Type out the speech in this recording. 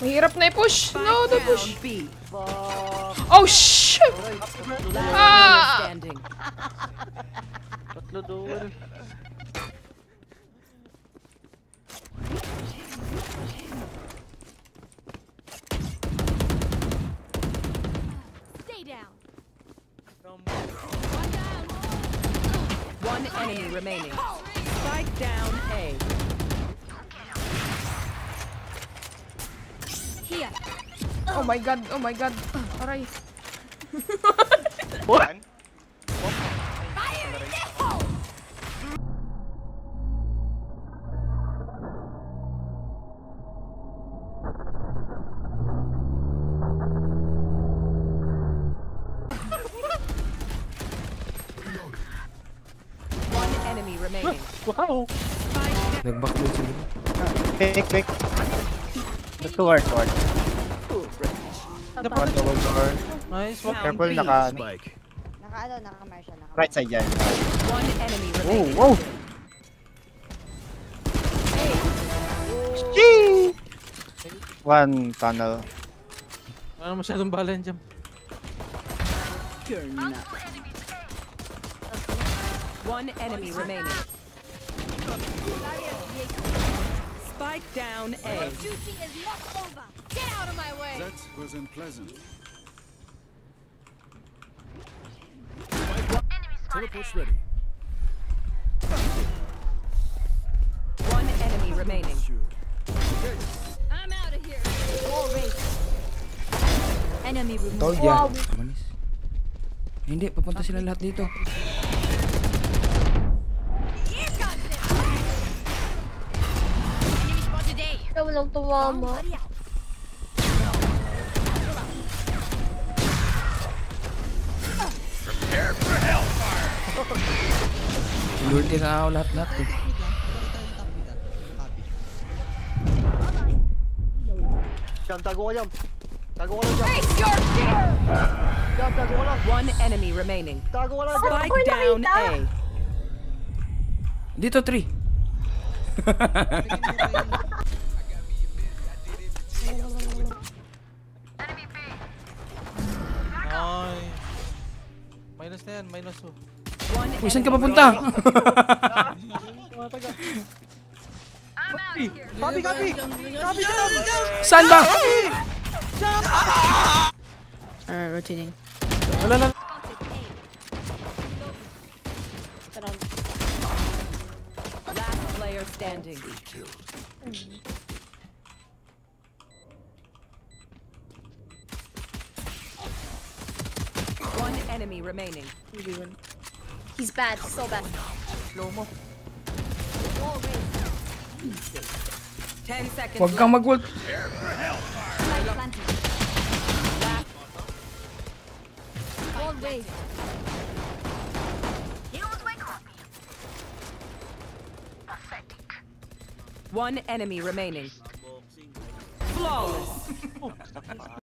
Mahirap na i-push. No, don't push. Oh, shit! Ah! Stay down. One enemy remaining. Spike down A. Here. Oh my god, oh my god. Alright. What? Wow! Nag-back doon sila. Pick! Toward, toward. Toward. Nice, walk. Careful, naka-martial. Right side yan. Whoa, whoa! Sheeeee! One tunnel. Wala masyadong bala yan dyan. One enemy remaining. Spike down A. Shooting is not over. Get out of my way. That was unpleasant. Teleport's ready. One enemy remaining. I'm out of here. Alright. Enemy removed. Oh yeah. Manis. Hindi papunta sila lahat dito. Walang tuwa mo. Prepare for hellfire! Lord, inaw lahat-lahat eh. Jump, tago ko, jump. Tago ko lang, jump. Face your fear! Jump, tago ko lang. One enemy remaining. Tago ko lang, jump. Spike down A. Dito, 3. Minus na yan, minus 2. Uy, saan ka papunta? Copy, copy! Copy, saan ba? Rotating. Wala lang. Last player standing. Enemy remaining. He's bad, so bad. Slow mo. 10 seconds. Wag kang mag-ult. One enemy remaining. Flawless.